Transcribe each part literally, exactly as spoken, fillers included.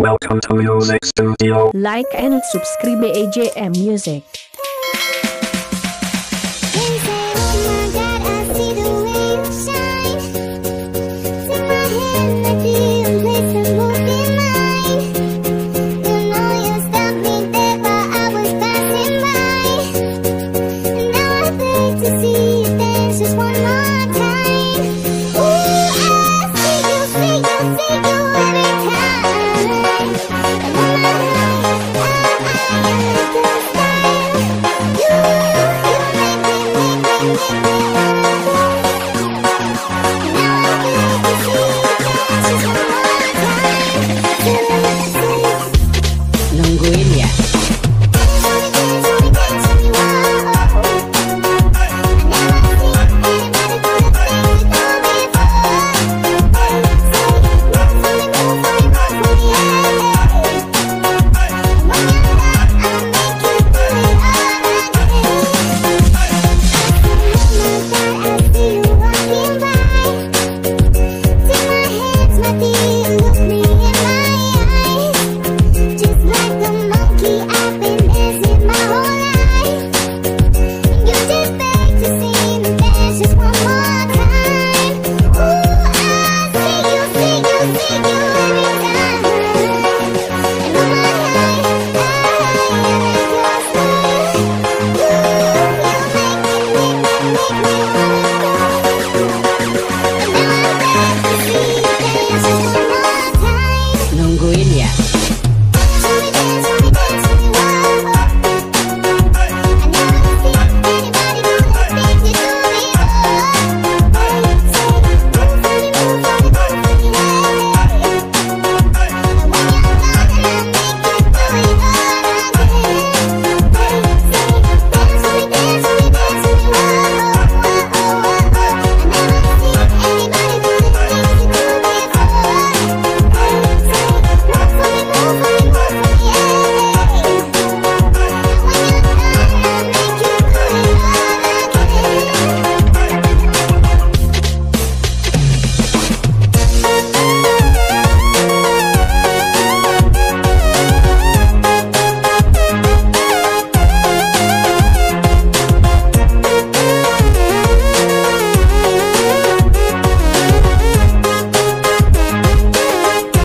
Welcome to Music Studio. Like and subscribe E J M Music.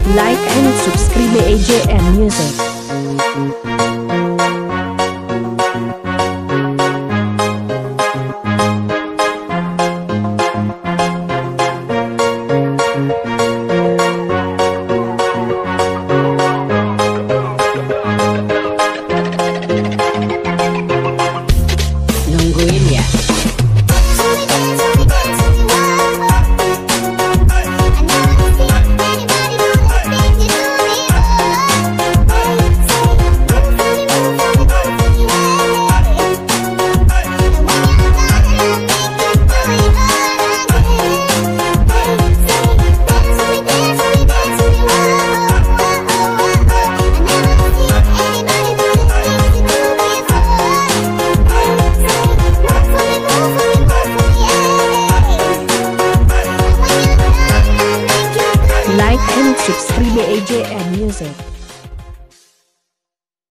Like and subscribe E J M Music. Like and subscribe E J M Music.